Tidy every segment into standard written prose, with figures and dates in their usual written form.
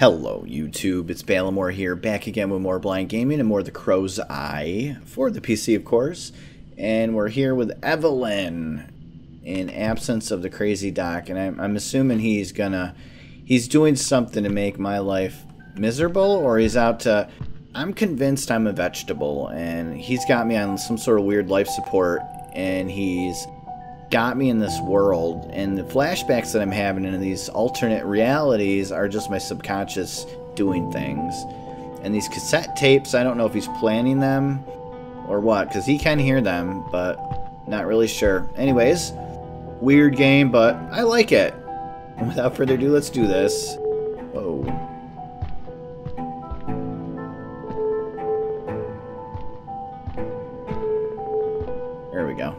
Hello YouTube, it's Baltimore here, back again with more Blind Gaming and more The Crow's Eye, for the PC of course, and we're here with Evelyn, in absence of the crazy doc, and I'm assuming he's doing something to make my life miserable, or he's out to, I'm convinced I'm a vegetable, and he's got me on some sort of weird life support, and he's got me in this world, and the flashbacks that I'm having in these alternate realities are just my subconscious doing things. And these cassette tapes, I don't know if he's planning them or what, because he can hear them, but not really sure. Anyways, weird game, but I like it. And without further ado, let's do this. Whoa. There we go.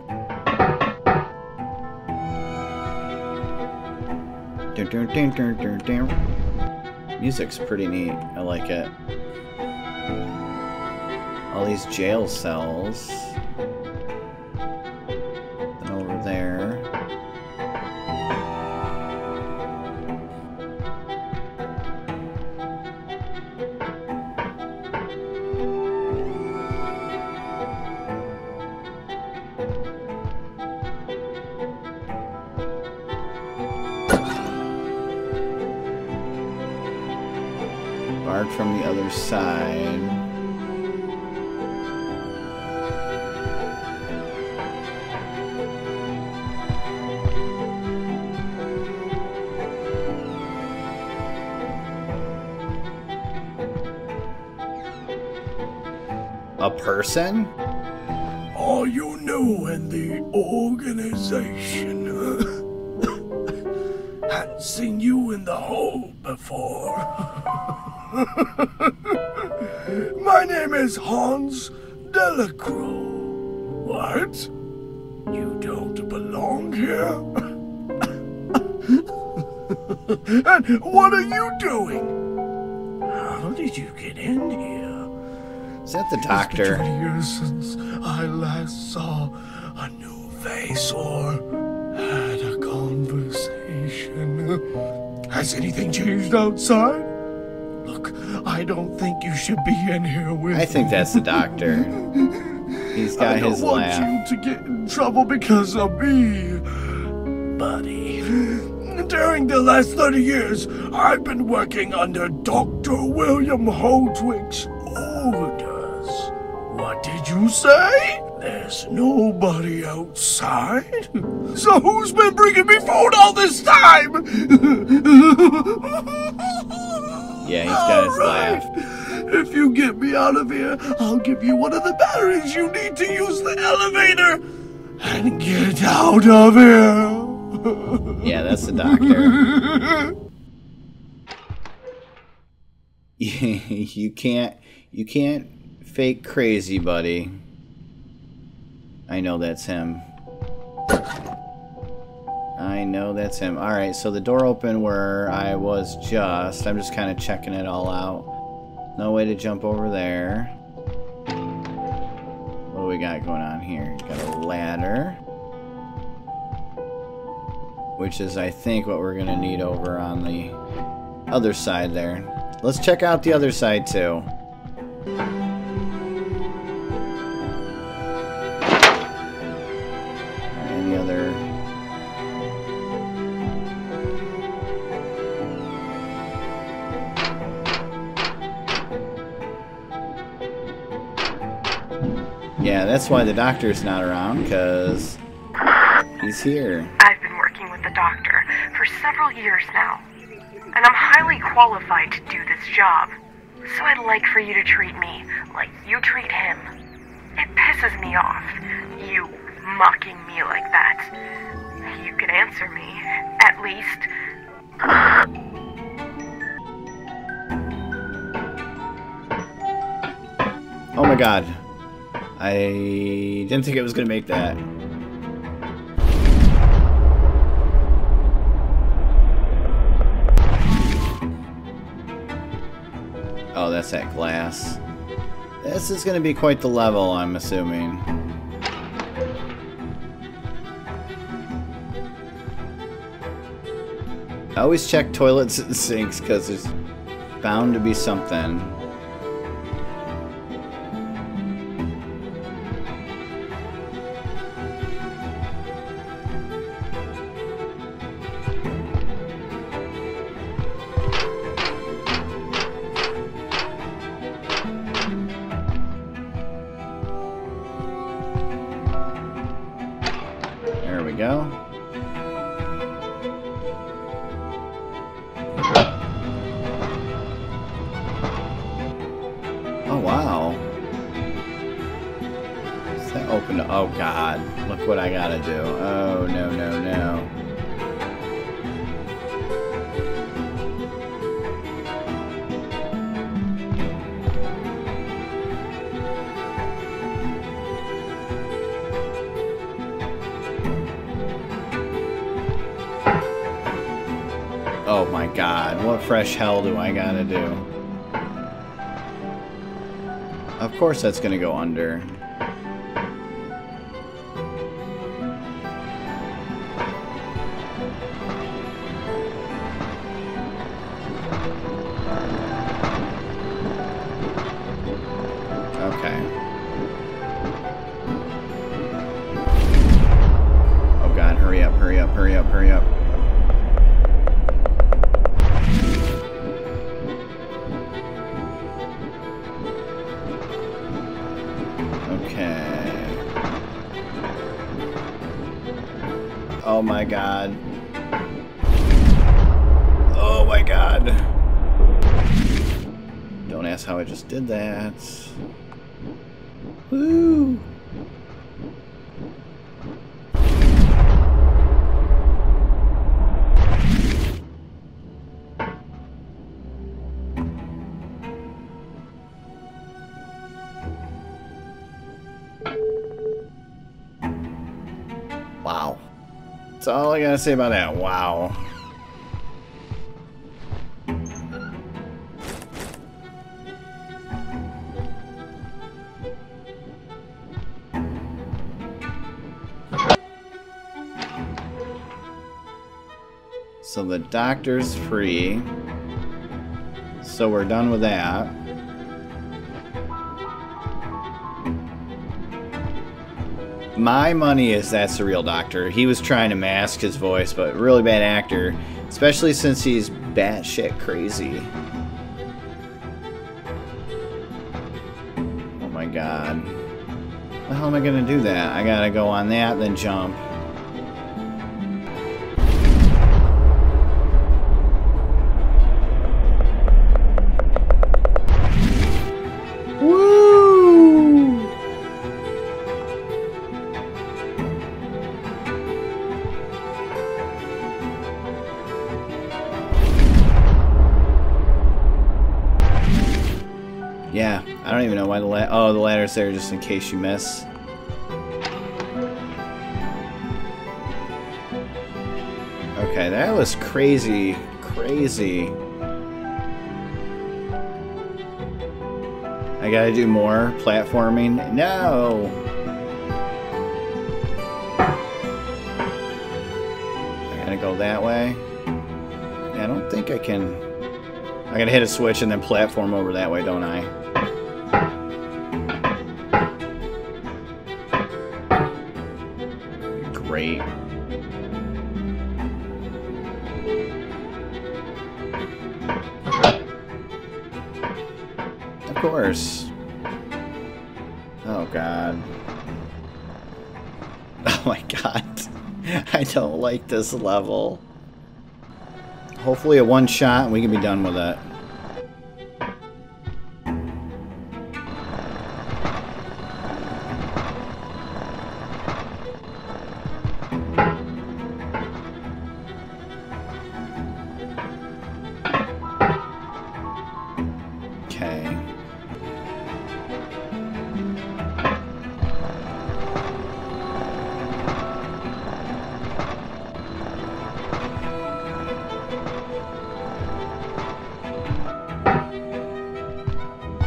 Music's pretty neat. I like it. All these jail cells. Then over there. From the other side. A person? Are you new in the organization? Hadn't seen you in the hole before. My name is Hans Delacroix. What? You don't belong here? And what are you doing? How did you get in here? Is that the doctor? It's been 20 years since I last saw a new face or had a conversation. Has anything changed outside? Look, I don't think you should be in here with me. I think that's the doctor. He's got his laugh. I don't want you to get in trouble because of me, buddy. During the last 30 years, I've been working under Dr. William Holtwick's orders. What did you say? There's nobody outside? So who's been bringing me food all this time? Yeah, he's got his laugh. If you get me out of here, I'll give you one of the batteries you need to use the elevator and get out of here. Yeah, that's the doctor. You can't fake crazy, buddy. I know that's him. I know that's him. Alright, so the door opened where I was just. I'm just kind of checking it all out. No way to jump over there. What do we got going on here? Got a ladder. Which is, I think, what we're going to need over on the other side there. Let's check out the other side, too. Any other... Yeah, that's why the doctor's not around, because he's here. I've been working with the doctor for several years now, and I'm highly qualified to do this job. So I'd like for you to treat me like you treat him. It pisses me off, you mocking me like that. You can answer me, at least. Oh my god. I didn't think it was going to make that. Oh, that's that glass. This is going to be quite the level, I'm assuming. I always check toilets and sinks because there's bound to be something. Oh my god, what fresh hell do I gotta do? Of course that's gonna go under. Okay. Oh god, hurry up, hurry up, hurry up, hurry up. Oh my god. Oh my god. Don't ask how I just did that. Woo! That's all I gotta say about that. Wow. So the doctor's free. So we're done with that. My money is that's the real doctor. He was trying to mask his voice, but really bad actor, especially since he's batshit crazy. Oh my god. How am I gonna do that? I gotta go on that, then jump. I don't even know why the ladder... Oh, the ladder's there just in case you miss. Okay, that was crazy. Crazy. I gotta do more platforming. No! I gotta go that way. I don't think I can... I gotta hit a switch and then platform over that way, don't I? Great. Of course. Oh god. Oh my god. I don't like this level. Hopefully a one shot and we can be done with it.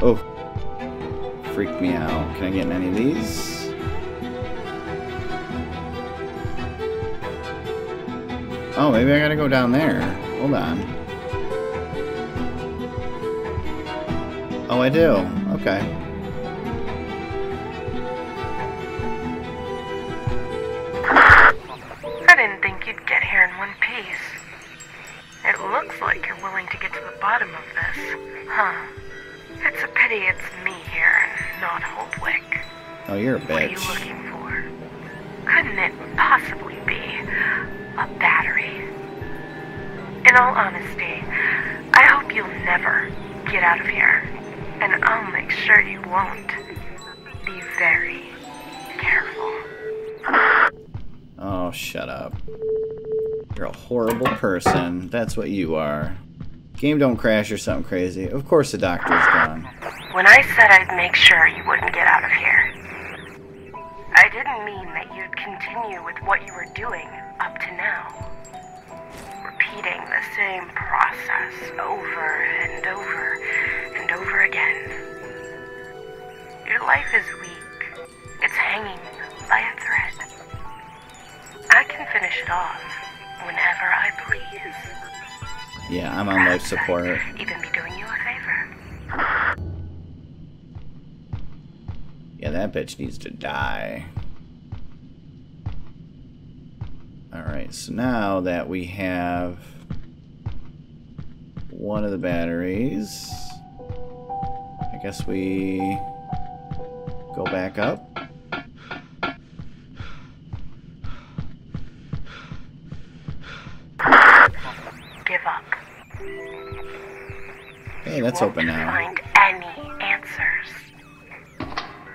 Oh, freaked me out. Can I get in any of these? Oh, maybe I gotta go down there. Hold on. Oh, I do. Okay. I didn't think you'd get here in one piece. It looks like you're willing to get to the bottom of this, huh? It's a pity it's me here, not Holtwick. Oh, you're a bitch. What are you looking for? Couldn't it possibly be a battery? In all honesty, I hope you'll never get out of here. And I'll make sure you won't. Be very careful. Oh, shut up. You're a horrible person. That's what you are. Game don't crash or something crazy. Of course the doctor's gone. When I said I'd make sure you wouldn't get out of here, I didn't mean that you'd continue with what you were doing up to now. Repeating the same process over and over and over again. Your life is weak. It's hanging by a thread. I can finish it off whenever I please. Yeah, I'm on life support. I'd even be doing you a favor. Yeah, that bitch needs to die. Alright, so now that we have one of the batteries, I guess we go back up. Give up. Hey, that's open now. Find any answers.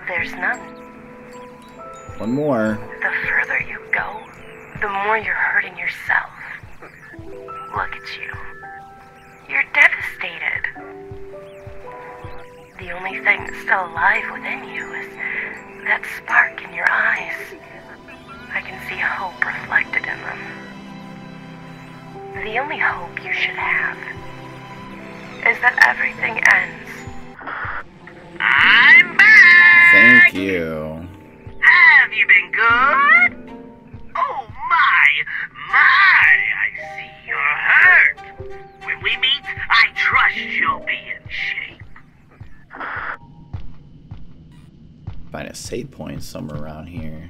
There's none. One more. The further you go, the more you're hurting yourself. Look at you. You're devastated. The only thing that's still alive within you is that spark in your eyes. I can see hope reflected in them. The only hope you should have is that everything ends. I'm back! Thank you. Have you been good? My, I see you're hurt. When we meet, I trust you'll be in shape. Find a save point somewhere around here.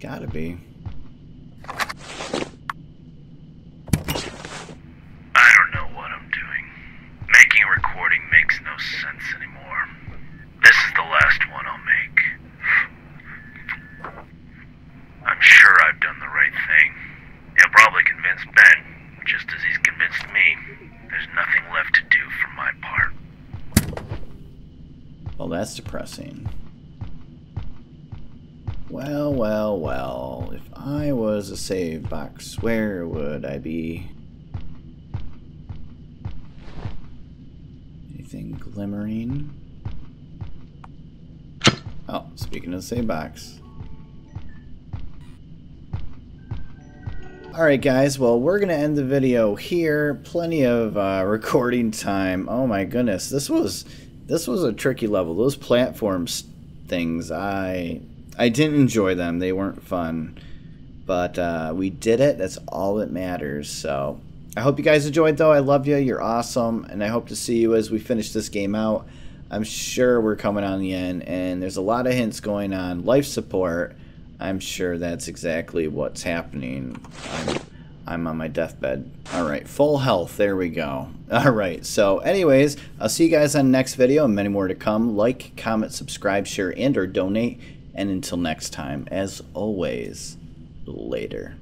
Gotta be. That's depressing. Well, well, well. If I was a save box, where would I be? Anything glimmering? Oh, speaking of the save box. Alright guys, well we're gonna end the video here. Plenty of recording time. Oh my goodness, this was a tricky level. Those platforms things, I didn't enjoy them. They weren't fun. But we did it. That's all that matters. So I hope you guys enjoyed, though. I love you. You're awesome. And I hope to see you as we finish this game out. I'm sure we're coming on the end. And there's a lot of hints going on. Life support. I'm sure that's exactly what's happening. I'm on my deathbed. Alright, full health. There we go. Alright, so anyways, I'll see you guys on the next video and many more to come. Like, comment, subscribe, share, and/or donate. And until next time, as always, later.